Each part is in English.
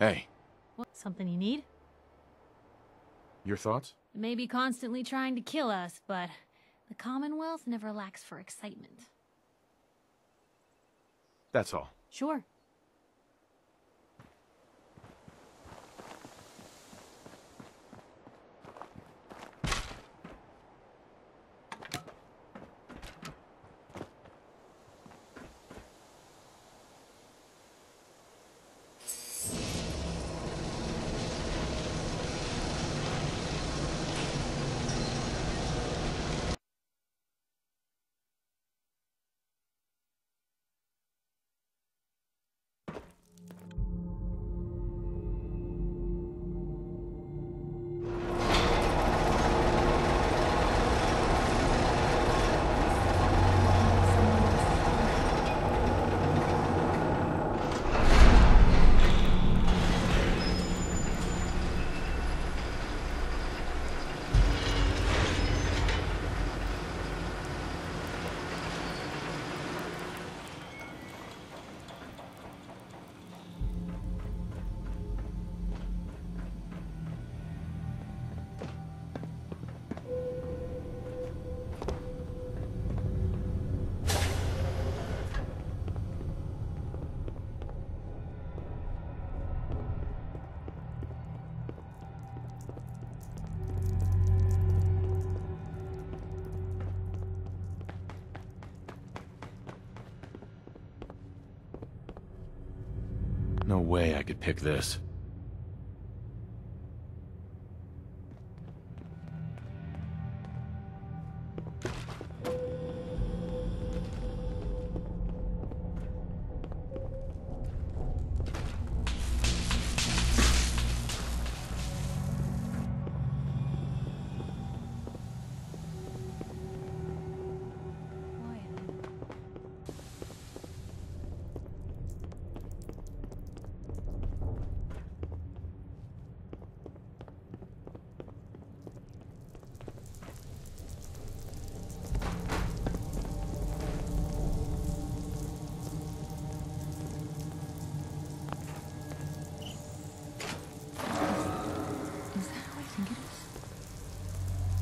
Hey. What? Something you need? Your thoughts? It may be constantly trying to kill us, but the Commonwealth never lacks for excitement. That's all. Sure. No way I could pick this.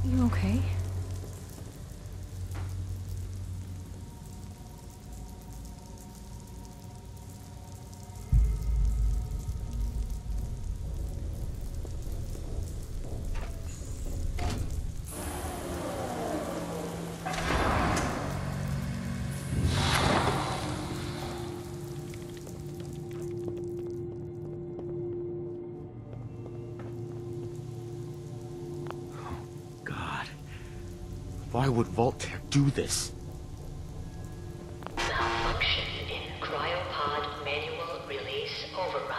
You okay? Why would Voltaire do this? Malfunction in cryopod manual release override.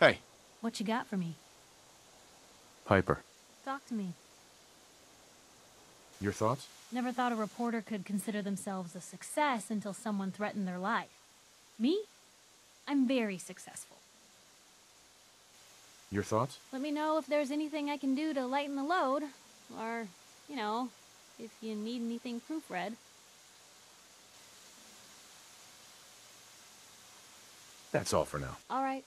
Hey. What you got for me? Piper. Talk to me. Your thoughts? Never thought a reporter could consider themselves a success until someone threatened their life. Me? I'm very successful. Your thoughts? Let me know if there's anything I can do to lighten the load. Or, you know, if you need anything proofread. That's all for now. All right.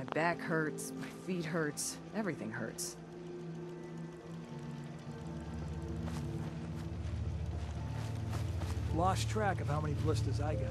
My back hurts, my feet hurts, everything hurts. Lost track of how many blisters I got.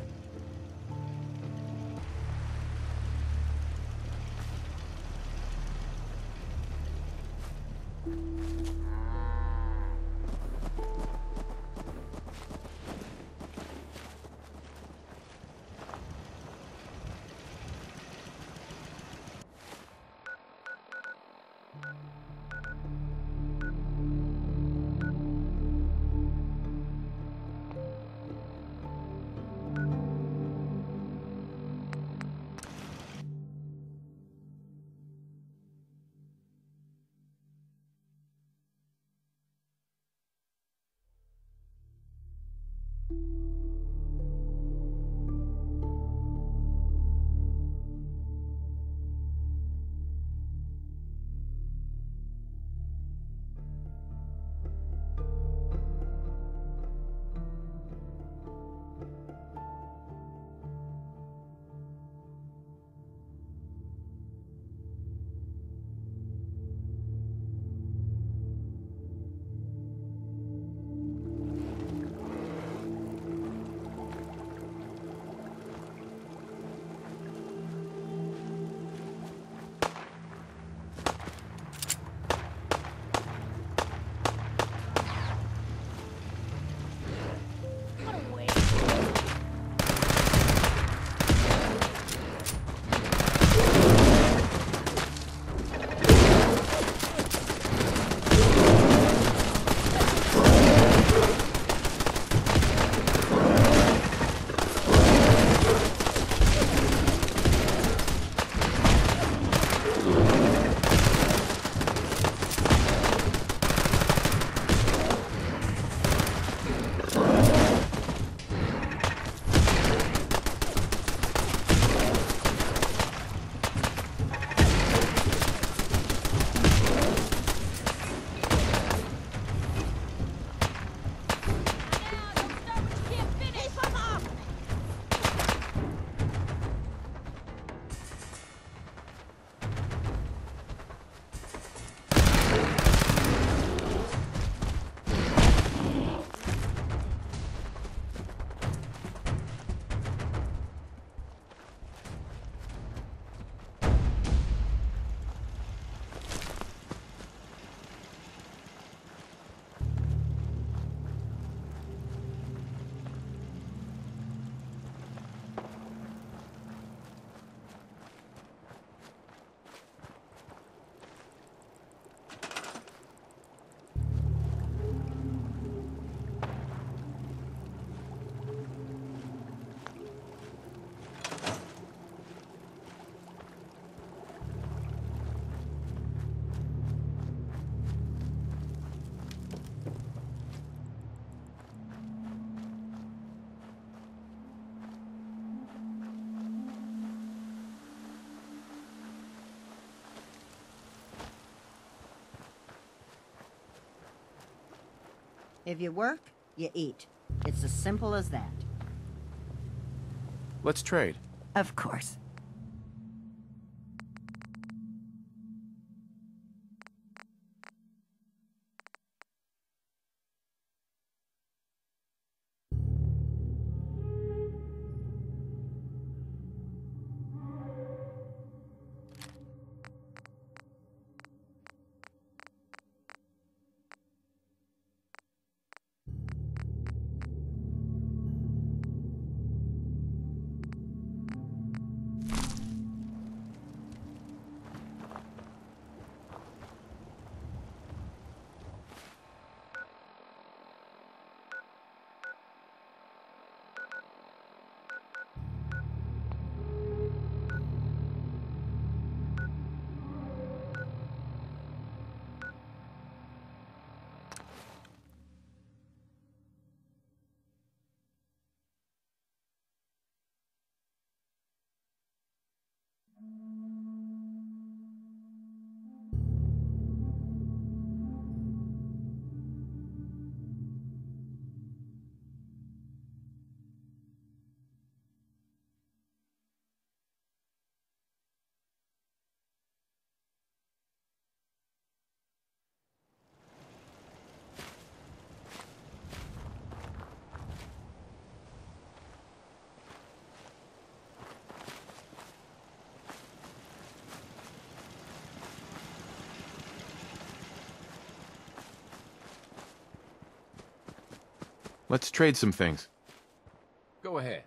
If you work, you eat. It's as simple as that. Let's trade. Of course. Let's trade some things. Go ahead.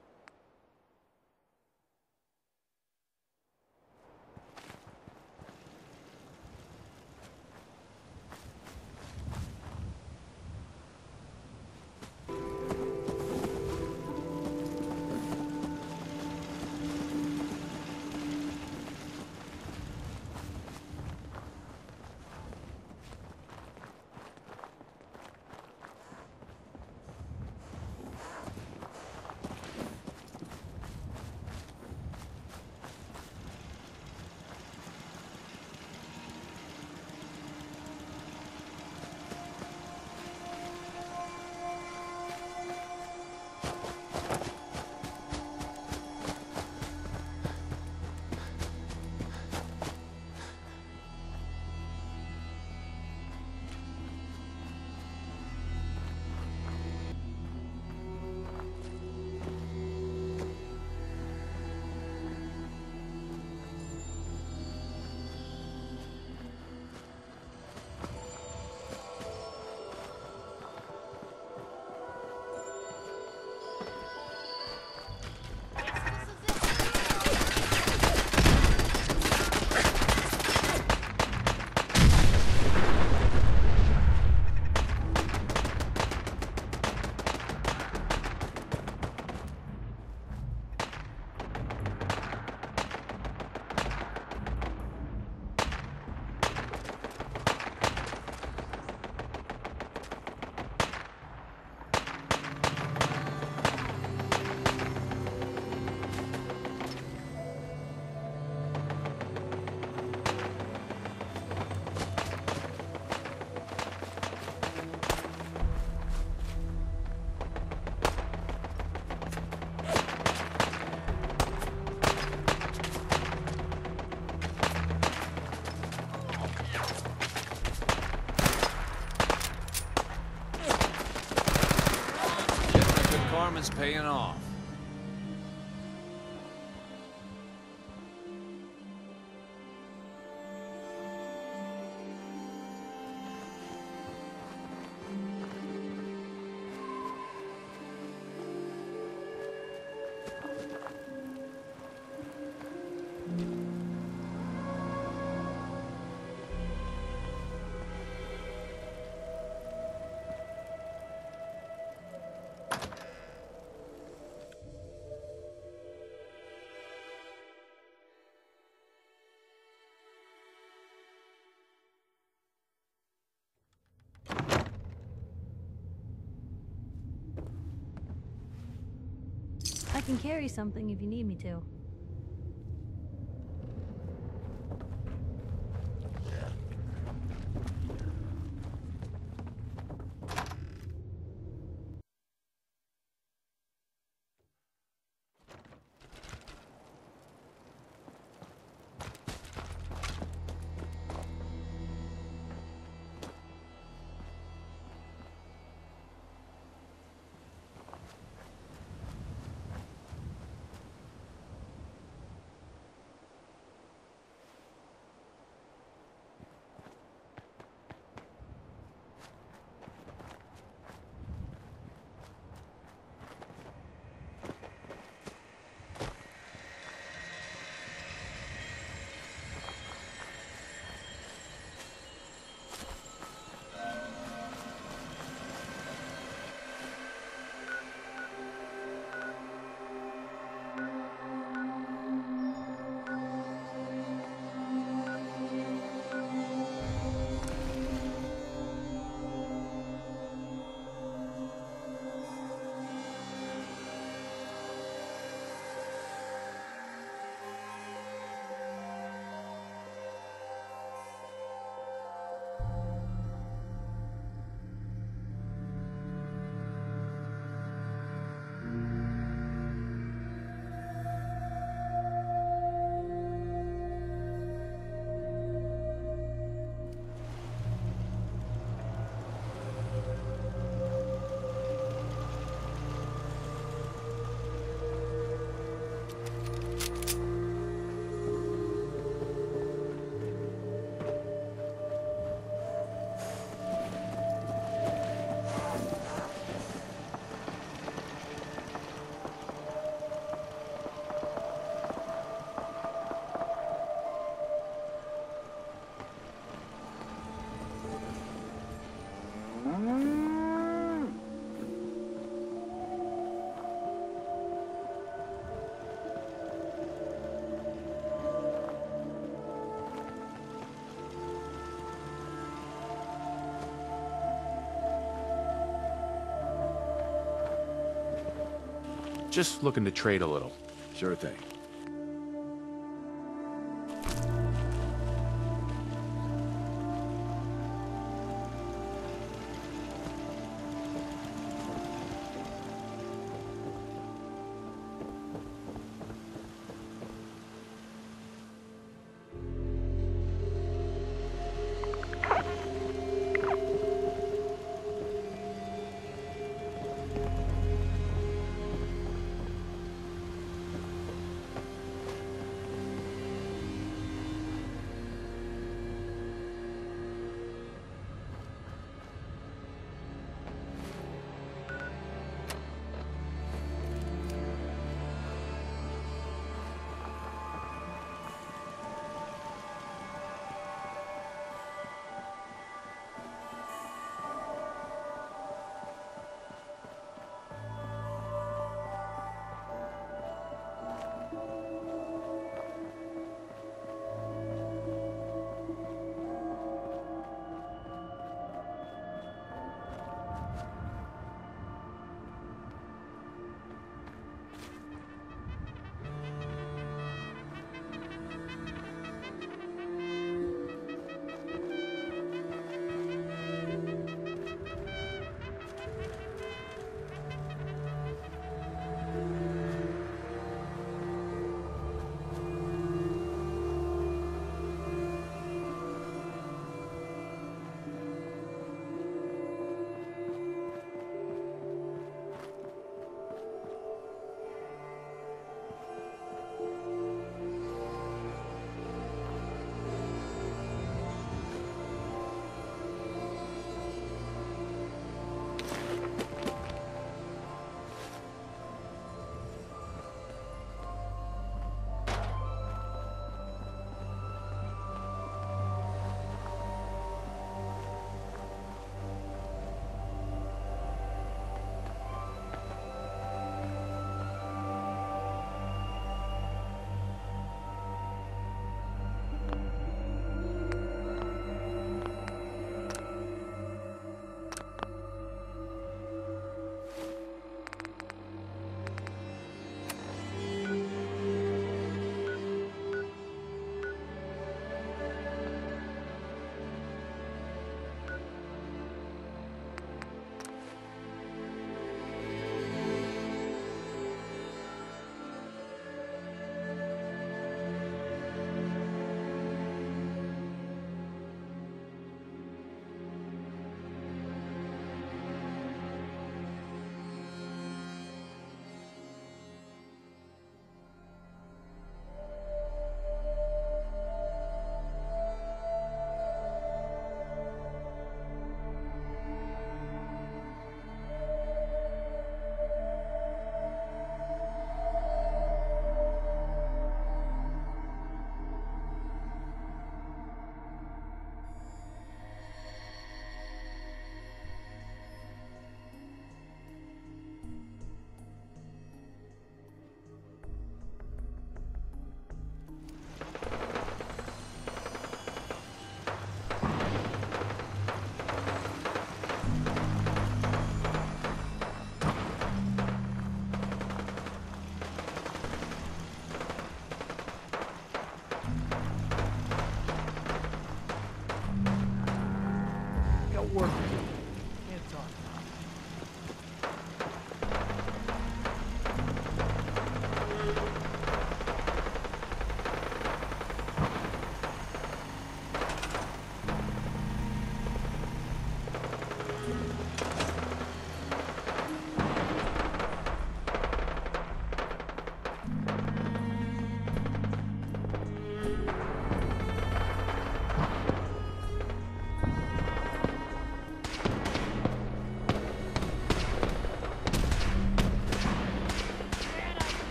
It's paying off. I can carry something if you need me to. Just looking to trade a little. Sure thing.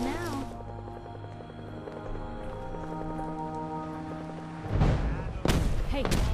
Now. Hey.